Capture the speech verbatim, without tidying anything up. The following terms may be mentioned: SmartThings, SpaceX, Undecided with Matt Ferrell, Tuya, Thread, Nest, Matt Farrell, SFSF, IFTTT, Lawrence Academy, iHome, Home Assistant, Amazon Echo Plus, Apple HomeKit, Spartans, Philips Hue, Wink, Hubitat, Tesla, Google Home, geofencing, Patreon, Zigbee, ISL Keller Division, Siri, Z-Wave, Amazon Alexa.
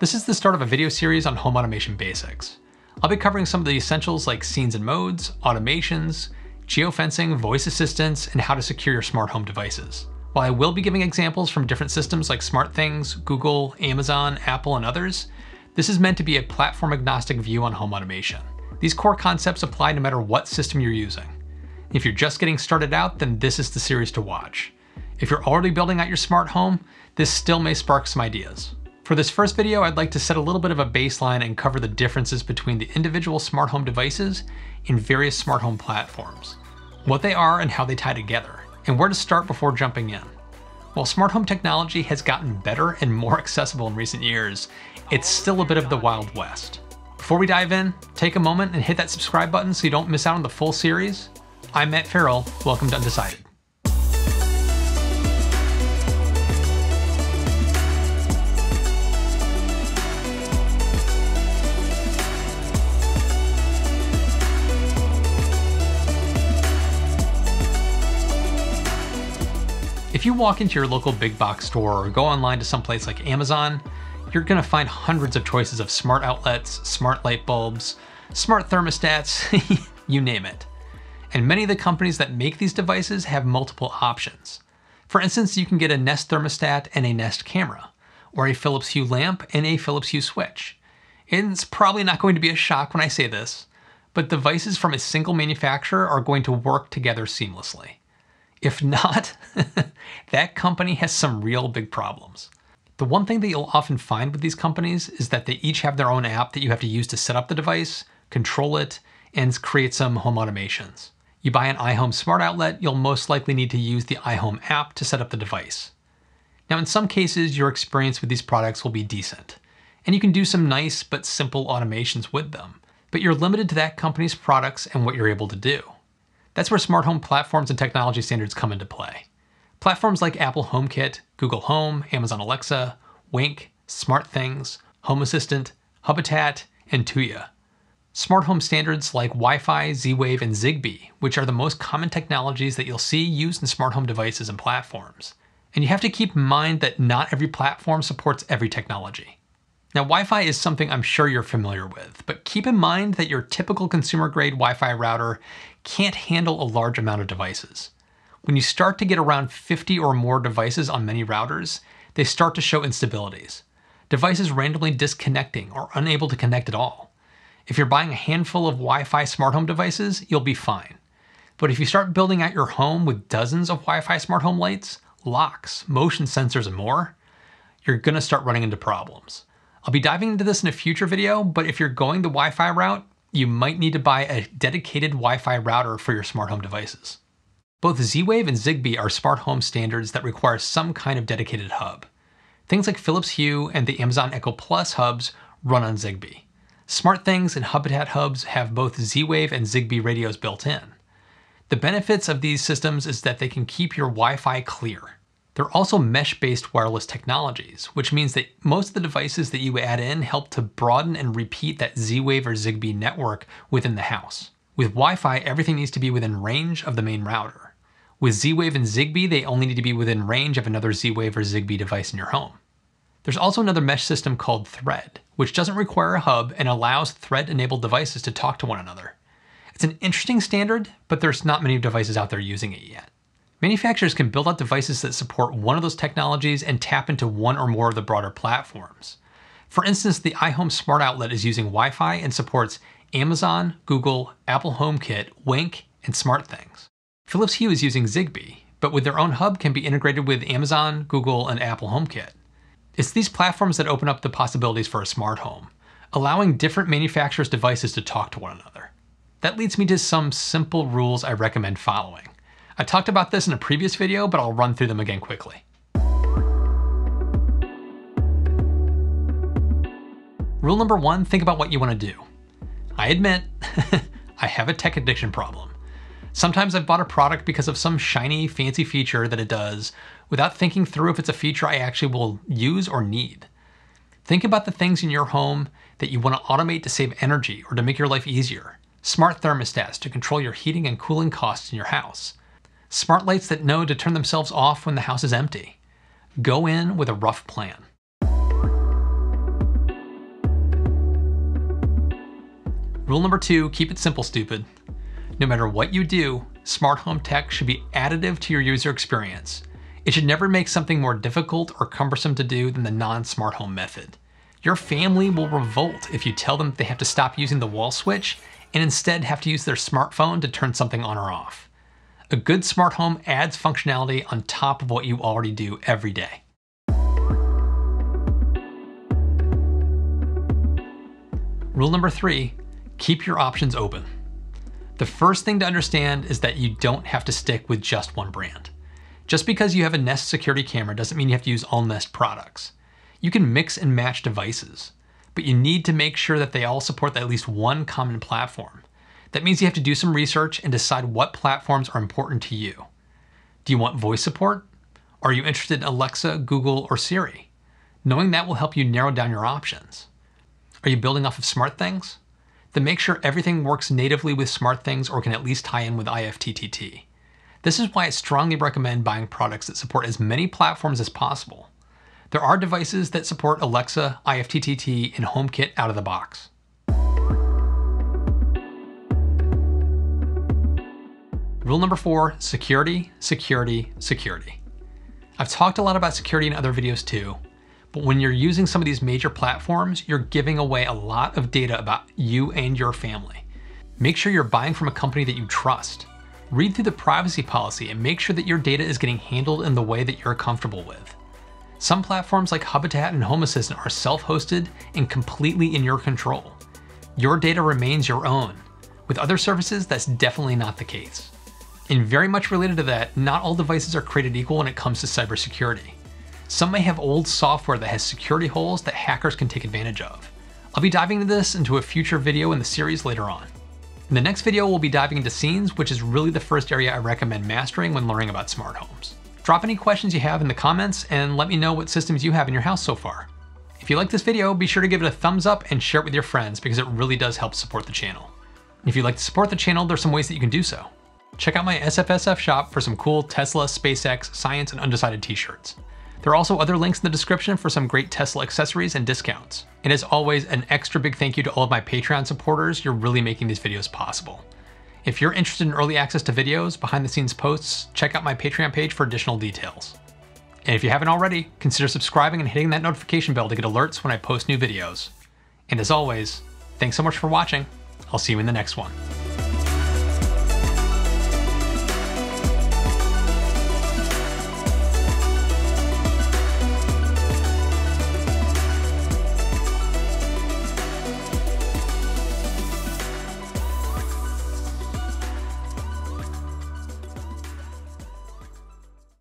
This is the start of a video series on home automation basics. I'll be covering some of the essentials like scenes and modes, automations, geofencing, voice assistants, and how to secure your smart home devices. While I will be giving examples from different systems like SmartThings, Google, Amazon, Apple, and others, this is meant to be a platform-agnostic view on home automation. These core concepts apply no matter what system you're using. If you're just getting started out, then this is the series to watch. If you're already building out your smart home, this still may spark some ideas. For this first video, I'd like to set a little bit of a baseline and cover the differences between the individual smart home devices in various smart home platforms, what they are and how they tie together, and where to start before jumping in. While smart home technology has gotten better and more accessible in recent years, it's still a bit of the Wild West. Before we dive in, take a moment and hit that subscribe button so you don't miss out on the full series. I'm Matt Farrell, welcome to Undecided. If you walk into your local big box store or go online to someplace like Amazon, you're gonna find hundreds of choices of smart outlets, smart light bulbs, smart thermostats, you name it. And many of the companies that make these devices have multiple options. For instance, you can get a Nest thermostat and a Nest camera, or a Philips Hue lamp and a Philips Hue switch. And it's probably not going to be a shock when I say this, but devices from a single manufacturer are going to work together seamlessly. If not, that company has some real big problems. The one thing that you'll often find with these companies is that they each have their own app that you have to use to set up the device, control it, and create some home automations. You buy an iHome smart outlet, you'll most likely need to use the iHome app to set up the device. Now, in some cases, your experience with these products will be decent, and you can do some nice but simple automations with them, but you're limited to that company's products and what you're able to do. That's where smart home platforms and technology standards come into play. Platforms like Apple HomeKit, Google Home, Amazon Alexa, Wink, SmartThings, Home Assistant, Hubitat, and Tuya. Smart home standards like Wi-Fi, Z-Wave, and Zigbee, which are the most common technologies that you'll see used in smart home devices and platforms. And you have to keep in mind that not every platform supports every technology. Now, Wi-Fi is something I'm sure you're familiar with, but keep in mind that your typical consumer-grade Wi-Fi router can't handle a large amount of devices. When you start to get around fifty or more devices on many routers, they start to show instabilities. Devices randomly disconnecting or unable to connect at all. If you're buying a handful of Wi-Fi smart home devices, you'll be fine. But if you start building out your home with dozens of Wi-Fi smart home lights, locks, motion sensors, and more, you're gonna start running into problems. I'll be diving into this in a future video, but if you're going the Wi-Fi route, you might need to buy a dedicated Wi-Fi router for your smart home devices. Both Z-Wave and Zigbee are smart home standards that require some kind of dedicated hub. Things like Philips Hue and the Amazon Echo Plus hubs run on Zigbee. SmartThings and Hubitat hubs have both Z-Wave and Zigbee radios built in. The benefits of these systems is that they can keep your Wi-Fi clear. They're also mesh-based wireless technologies, which means that most of the devices that you add in help to broaden and repeat that Z-Wave or Zigbee network within the house. With Wi-Fi, everything needs to be within range of the main router. With Z-Wave and Zigbee, they only need to be within range of another Z-Wave or Zigbee device in your home. There's also another mesh system called Thread, which doesn't require a hub and allows Thread-enabled devices to talk to one another. It's an interesting standard, but there's not many devices out there using it yet. Manufacturers can build out devices that support one of those technologies and tap into one or more of the broader platforms. For instance, the iHome Smart Outlet is using Wi-Fi and supports Amazon, Google, Apple HomeKit, Wink, and SmartThings. Philips Hue is using Zigbee, but with their own hub can be integrated with Amazon, Google, and Apple HomeKit. It's these platforms that open up the possibilities for a smart home, allowing different manufacturers' devices to talk to one another. That leads me to some simple rules I recommend following. I talked about this in a previous video, but I'll run through them again quickly. Rule number one, think about what you want to do. I admit, I have a tech addiction problem. Sometimes I've bought a product because of some shiny, fancy feature that it does without thinking through if it's a feature I actually will use or need. Think about the things in your home that you want to automate to save energy or to make your life easier. Smart thermostats to control your heating and cooling costs in your house. Smart lights that know to turn themselves off when the house is empty. Go in with a rough plan. Rule number two, keep it simple, stupid. No matter what you do, smart home tech should be additive to your user experience. It should never make something more difficult or cumbersome to do than the non-smart home method. Your family will revolt if you tell them they have to stop using the wall switch and instead have to use their smartphone to turn something on or off. A good smart home adds functionality on top of what you already do every day. Rule number three, keep your options open. The first thing to understand is that you don't have to stick with just one brand. Just because you have a Nest security camera doesn't mean you have to use all Nest products. You can mix and match devices, but you need to make sure that they all support at least one common platform. That means you have to do some research and decide what platforms are important to you. Do you want voice support? Are you interested in Alexa, Google, or Siri? Knowing that will help you narrow down your options. Are you building off of SmartThings? Then make sure everything works natively with SmartThings or can at least tie in with I F T T T. This is why I strongly recommend buying products that support as many platforms as possible. There are devices that support Alexa, I F T T T, and HomeKit out of the box. Rule number four, security, security, security. I've talked a lot about security in other videos too, but when you're using some of these major platforms, you're giving away a lot of data about you and your family. Make sure you're buying from a company that you trust. Read through the privacy policy and make sure that your data is getting handled in the way that you're comfortable with. Some platforms like Hubitat and Home Assistant are self-hosted and completely in your control. Your data remains your own. With other services, that's definitely not the case. And very much related to that, not all devices are created equal when it comes to cybersecurity. Some may have old software that has security holes that hackers can take advantage of. I'll be diving into this into a future video in the series later on. In the next video, we'll be diving into scenes, which is really the first area I recommend mastering when learning about smart homes. Drop any questions you have in the comments and let me know what systems you have in your house so far. If you like this video, be sure to give it a thumbs up and share it with your friends because it really does help support the channel. And if you'd like to support the channel, there's some ways that you can do so. Check out my S F S F shop for some cool Tesla, SpaceX, science, and undecided t-shirts. There are also other links in the description for some great Tesla accessories and discounts. And as always, an extra big thank you to all of my Patreon supporters. You're really making these videos possible. If you're interested in early access to videos, behind the scenes posts, check out my Patreon page for additional details. And if you haven't already, consider subscribing and hitting that notification bell to get alerts when I post new videos. And as always, thanks so much for watching. I'll see you in the next one.